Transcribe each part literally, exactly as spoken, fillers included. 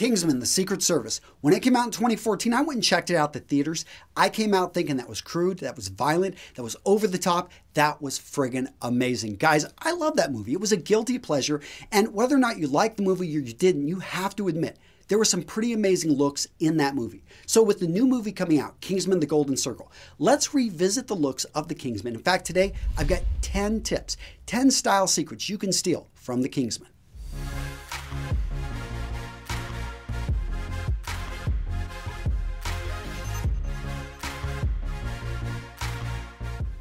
Kingsman: The Secret Service. When it came out in twenty fourteen, I went and checked it out at the theaters. I came out thinking that was crude, that was violent, that was over the top, that was friggin' amazing. Guys, I love that movie. It was a guilty pleasure, and whether or not you liked the movie or you didn't, you have to admit, there were some pretty amazing looks in that movie. So with the new movie coming out, Kingsman: The Golden Circle, let's revisit the looks of the Kingsman. In fact, today I've got ten tips, ten style secrets you can steal from the Kingsman.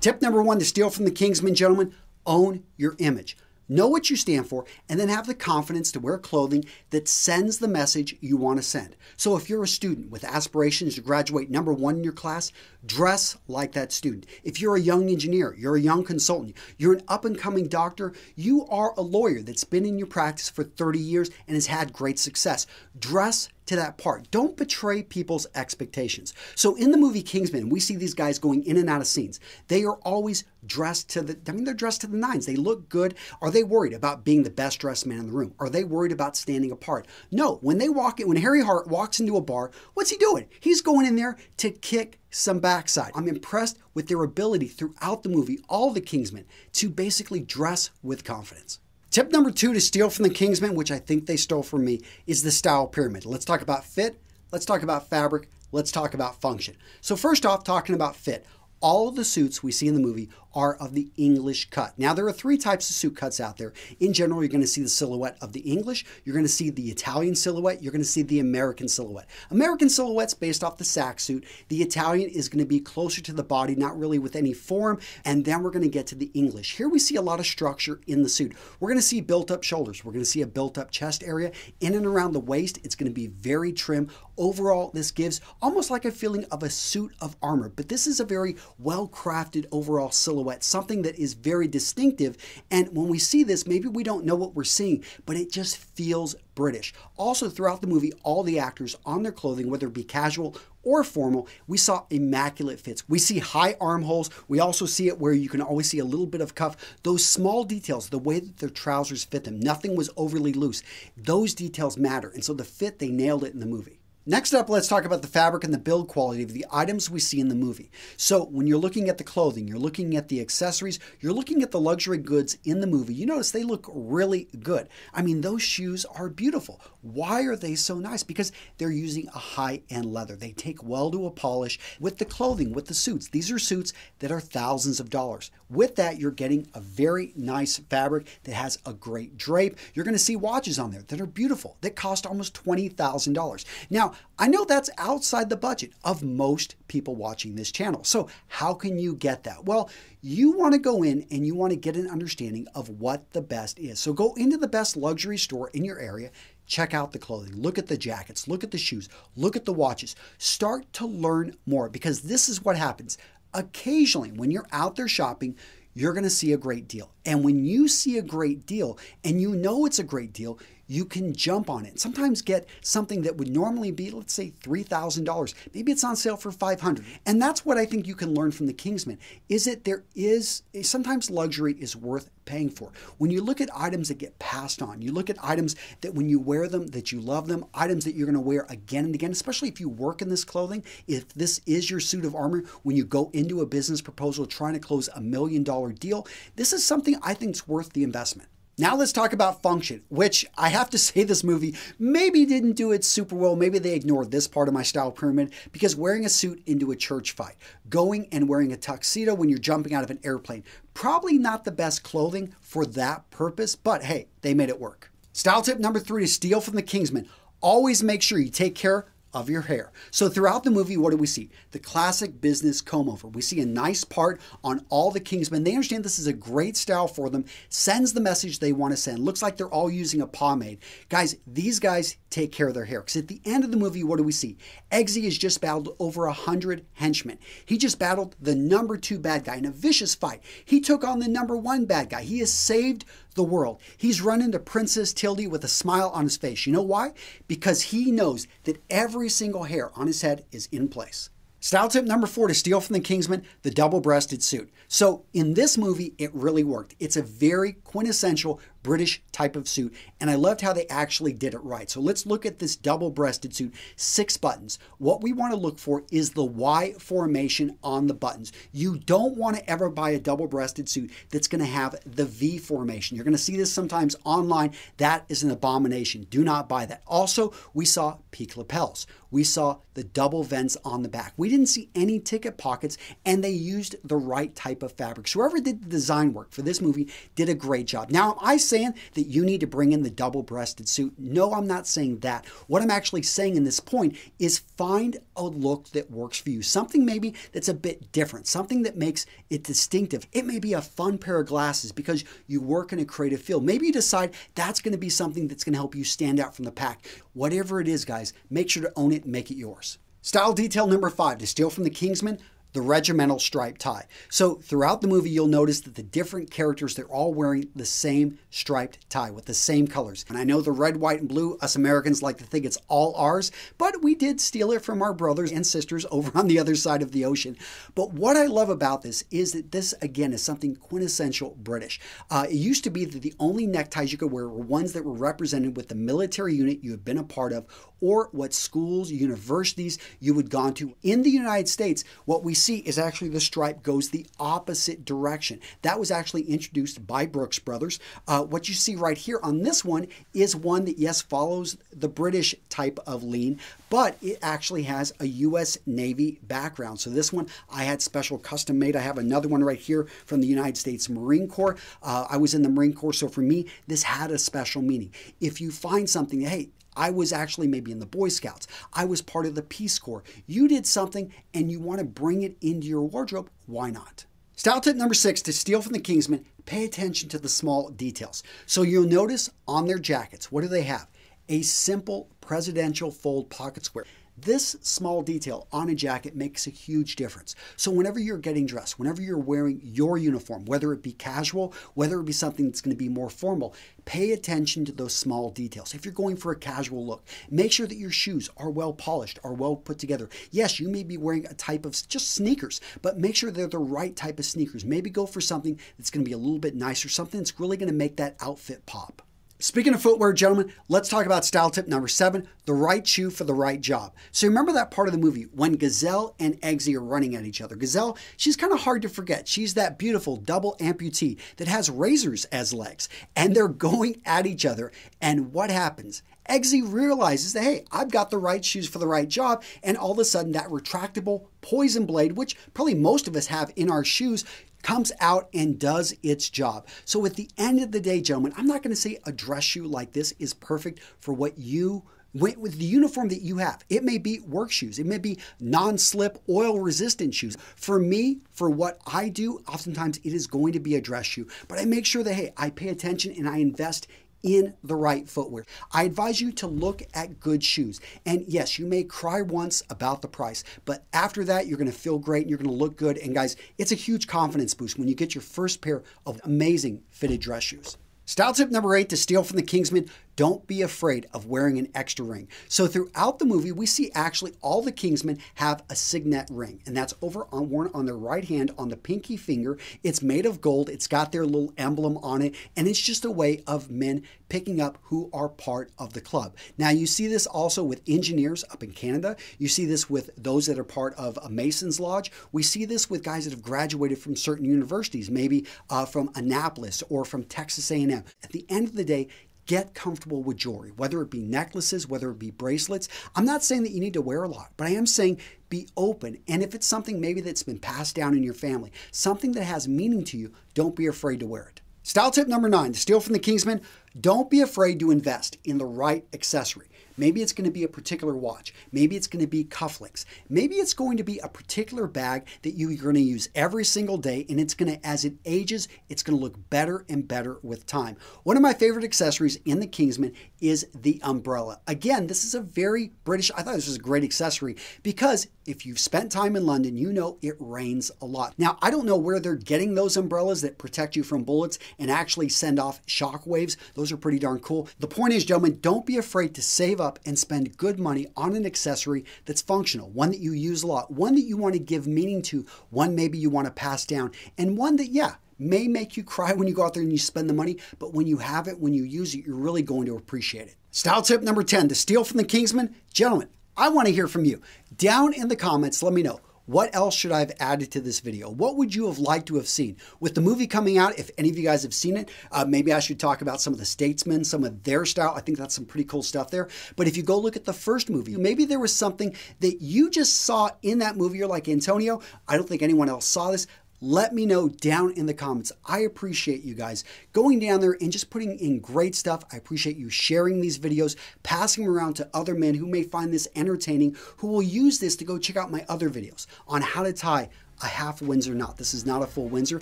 Tip number one to steal from the Kingsman, gentlemen, own your image. Know what you stand for, and then have the confidence to wear clothing that sends the message you want to send. So if you're a student with aspirations to graduate number one in your class, dress like that student. If you're a young engineer, you're a young consultant, you're an up-and-coming doctor, you are a lawyer that's been in your practice for thirty years and has had great success, dress to that part. Don't betray people's expectations. So in the movie Kingsman, we see these guys going in and out of scenes. They are always dressed to the, I mean, they're dressed to the nines. They look good. Are they worried about being the best dressed man in the room? Are they worried about standing apart? No, when they walk in, when Harry Hart walks into a bar, what's he doing? He's going in there to kick some backside. I'm impressed with their ability throughout the movie, all the Kingsmen, to basically dress with confidence. Tip number two to steal from the Kingsman, which I think they stole from me, is the style pyramid. Let's talk about fit, let's talk about fabric, let's talk about function. So first off, talking about fit. All of the suits we see in the movie are of the English cut. Now, there are three types of suit cuts out there. In general, you're going to see the silhouette of the English, you're going to see the Italian silhouette, you're going to see the American silhouette. American silhouette's based off the sack suit. The Italian is going to be closer to the body, not really with any form, and then we're going to get to the English. Here we see a lot of structure in the suit. We're going to see built-up shoulders. We're going to see a built-up chest area. In and around the waist, it's going to be very trim. Overall, this gives almost like a feeling of a suit of armor, but this is a very well-crafted overall silhouette, something that is very distinctive. And when we see this, maybe we don't know what we're seeing, but it just feels British. Also, throughout the movie, all the actors on their clothing, whether it be casual or formal, we saw immaculate fits. We see high armholes. We also see it where you can always see a little bit of cuff. Those small details, the way that their trousers fit them, nothing was overly loose. Those details matter. And so the fit, they nailed it in the movie. Next up, let's talk about the fabric and the build quality of the items we see in the movie. So when you're looking at the clothing, you're looking at the accessories, you're looking at the luxury goods in the movie, you notice they look really good. I mean, those shoes are beautiful. Why are they so nice? Because they're using a high-end leather. They take well to a polish with the clothing, with the suits. These are suits that are thousands of dollars. With that, you're getting a very nice fabric that has a great drape. You're going to see watches on there that are beautiful, that cost almost twenty thousand dollars. Now, I know that's outside the budget of most people watching this channel. So how can you get that? Well, you want to go in and you want to get an understanding of what the best is. So go into the best luxury store in your area, check out the clothing, look at the jackets, look at the shoes, look at the watches, start to learn more, because this is what happens. Occasionally, when you're out there shopping, you're going to see a great deal. And when you see a great deal and you know it's a great deal, you can jump on it. Sometimes get something that would normally be, let's say, three thousand dollars. Maybe it's on sale for five hundred dollars. And that's what I think you can learn from the Kingsman, is that there is, sometimes luxury is worth paying for. When you look at items that get passed on, you look at items that when you wear them, that you love them, items that you're going to wear again and again, especially if you work in this clothing, if this is your suit of armor, when you go into a business proposal trying to close a million dollar deal, this is something I think is worth the investment. Now let's talk about function, which I have to say this movie maybe didn't do it super well. Maybe they ignored this part of my style pyramid, because wearing a suit into a church fight, going and wearing a tuxedo when you're jumping out of an airplane, probably not the best clothing for that purpose, but hey, they made it work. Style tip number three to steal from the Kingsman, always make sure you take care of your hair. So throughout the movie, what do we see? The classic business comb over. We see a nice part on all the Kingsmen. They understand this is a great style for them, sends the message they want to send. Looks like they're all using a pomade. Guys, these guys take care of their hair, because at the end of the movie, what do we see? Eggsy has just battled over a hundred henchmen. He just battled the number two bad guy in a vicious fight. He took on the number one bad guy. He has saved the world. He's run into Princess Tilde with a smile on his face. You know why? Because he knows that every single hair on his head is in place. Style tip number four to steal from the Kingsman, the double-breasted suit. So in this movie, it really worked. It's a very quintessential British type of suit, and I loved how they actually did it right. So let's look at this double-breasted suit, six buttons. What we want to look for is the Y formation on the buttons. You don't want to ever buy a double-breasted suit that's going to have the V formation. You're going to see this sometimes online. That is an abomination. Do not buy that. Also, we saw peak lapels. We saw the double vents on the back. We didn't see any ticket pockets, and they used the right type of fabrics. Whoever did the design work for this movie did a great job. Now, am I saying that you need to bring in the double-breasted suit? No, I'm not saying that. What I'm actually saying in this point is find a look that works for you. Something maybe that's a bit different. Something that makes it distinctive. It may be a fun pair of glasses because you work in a creative field. Maybe you decide that's going to be something that's going to help you stand out from the pack. Whatever it is, guys, make sure to own it and make it yours. Style detail number five, to steal from the Kingsman, the regimental striped tie. So throughout the movie, you'll notice that the different characters, they're all wearing the same striped tie with the same colors. And I know the red, white, and blue, us Americans like to think it's all ours, but we did steal it from our brothers and sisters over on the other side of the ocean. But what I love about this is that this, again, is something quintessential British. Uh, it used to be that the only neckties you could wear were ones that were represented with the military unit you had been a part of, or what schools, universities you had gone to. In the United States, what we see is actually the stripe goes the opposite direction. That was actually introduced by Brooks Brothers. Uh, what you see right here on this one is one that, yes, follows the British type of lean, but it actually has a U S Navy background. So this one I had special custom made. I have another one right here from the United States Marine Corps. Uh, I was in the Marine Corps, so for me, this had a special meaning. If you find something, hey, I was actually maybe in the Boy Scouts. I was part of the Peace Corps. You did something and you want to bring it into your wardrobe, why not? Style tip number six, to steal from the Kingsman, pay attention to the small details. So you'll notice on their jackets, what do they have? A simple presidential fold pocket square. This small detail on a jacket makes a huge difference. So whenever you're getting dressed, whenever you're wearing your uniform, whether it be casual, whether it be something that's going to be more formal, pay attention to those small details. If you're going for a casual look, make sure that your shoes are well polished, are well put together. Yes, you may be wearing a type of just sneakers, but make sure they're the right type of sneakers. Maybe go for something that's going to be a little bit nicer, something that's really going to make that outfit pop. Speaking of footwear, gentlemen, let's talk about style tip number seven, the right shoe for the right job. So remember that part of the movie when Gazelle and Eggsy are running at each other. Gazelle, she's kind of hard to forget. She's that beautiful double amputee that has razors as legs, and they're going at each other. And what happens? Eggsy realizes that, hey, I've got the right shoes for the right job, and all of a sudden that retractable poison blade, which probably most of us have in our shoes, comes out and does its job. So at the end of the day, gentlemen, I'm not going to say a dress shoe like this is perfect for what you, with the uniform that you have. It may be work shoes. It may be non-slip, oil-resistant shoes. For me, for what I do, oftentimes it is going to be a dress shoe. But I make sure that, hey, I pay attention and I invest in the right footwear. I advise you to look at good shoes. And yes, you may cry once about the price, but after that, you're gonna feel great and you're gonna look good. And guys, it's a huge confidence boost when you get your first pair of amazing fitted dress shoes. Style tip number eight, to steal from the Kingsman, don't be afraid of wearing an extra ring. So throughout the movie, we see actually all the Kingsmen have a signet ring, and that's over on worn on their right hand on the pinky finger. It's made of gold. It's got their little emblem on it, and it's just a way of men picking up who are part of the club. Now, you see this also with engineers up in Canada. You see this with those that are part of a Mason's Lodge. We see this with guys that have graduated from certain universities, maybe uh, from Annapolis or from Texas A and M. At the end of the day, get comfortable with jewelry, whether it be necklaces, whether it be bracelets. I'm not saying that you need to wear a lot, but I am saying be open. And if it's something maybe that's been passed down in your family, something that has meaning to you, don't be afraid to wear it. Style tip number nine, to steal from the Kingsman, don't be afraid to invest in the right accessory. Maybe it's going to be a particular watch. Maybe it's going to be cufflinks. Maybe it's going to be a particular bag that you're going to use every single day, and it's going to, as it ages, it's going to look better and better with time. One of my favorite accessories in the Kingsman is the umbrella. Again, this is a very British, I thought this was a great accessory because if you've spent time in London, you know it rains a lot. Now, I don't know where they're getting those umbrellas that protect you from bullets and actually send off shock waves. Those are pretty darn cool. The point is, gentlemen, don't be afraid to save up Up and spend good money on an accessory that's functional, one that you use a lot, one that you want to give meaning to, one maybe you want to pass down, and one that, yeah, may make you cry when you go out there and you spend the money, but when you have it, when you use it, you're really going to appreciate it. Style tip number ten, to steal from the Kingsman. Gentlemen, I want to hear from you. Down in the comments, let me know. What else should I have added to this video? What would you have liked to have seen? With the movie coming out, if any of you guys have seen it, uh, maybe I should talk about some of the statesmen, some of their style. I think that's some pretty cool stuff there. But if you go look at the first movie, maybe there was something that you just saw in that movie. You're like, Antonio, I don't think anyone else saw this. Let me know down in the comments. I appreciate you guys going down there and just putting in great stuff. I appreciate you sharing these videos, passing them around to other men who may find this entertaining, who will use this to go check out my other videos on how to tie a half Windsor knot. This is not a full Windsor.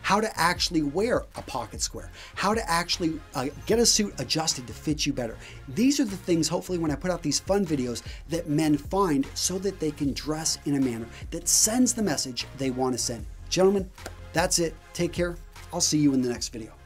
How to actually wear a pocket square. How to actually uh, get a suit adjusted to fit you better. These are the things, hopefully, when I put out these fun videos that men find so that they can dress in a manner that sends the message they want to send. Gentlemen, that's it. Take care. I'll see you in the next video.